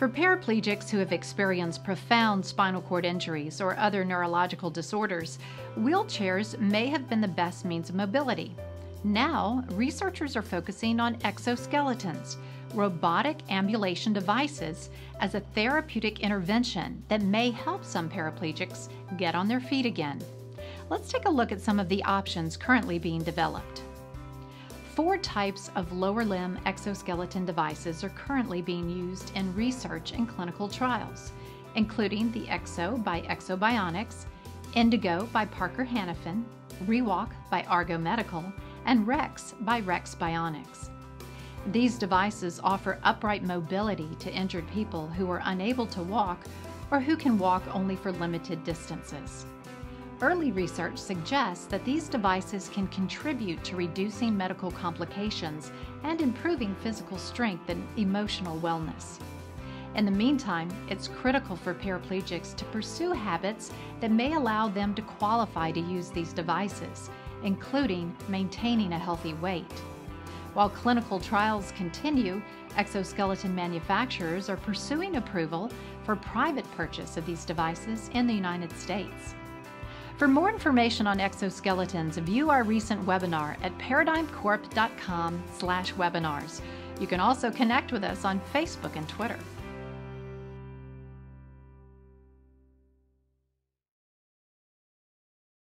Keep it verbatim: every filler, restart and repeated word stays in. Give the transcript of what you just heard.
For paraplegics who have experienced profound spinal cord injuries or other neurological disorders, wheelchairs may have been the best means of mobility. Now, researchers are focusing on exoskeletons, robotic ambulation devices, as a therapeutic intervention that may help some paraplegics get on their feet again. Let's take a look at some of the options currently being developed. Four types of lower limb exoskeleton devices are currently being used in research and clinical trials, including the Exo by EksoBionics, Indego by Parker Hannifin, ReWalk by Argo Medical, and Rex by Rex Bionics. These devices offer upright mobility to injured people who are unable to walk or who can walk only for limited distances. Early research suggests that these devices can contribute to reducing medical complications and improving physical strength and emotional wellness. In the meantime, it's critical for paraplegics to pursue habits that may allow them to qualify to use these devices, including maintaining a healthy weight. While clinical trials continue, exoskeleton manufacturers are pursuing approval for private purchase of these devices in the United States. For more information on exoskeletons, view our recent webinar at paradigmcorp dot com slash webinars. You can also connect with us on Facebook and Twitter.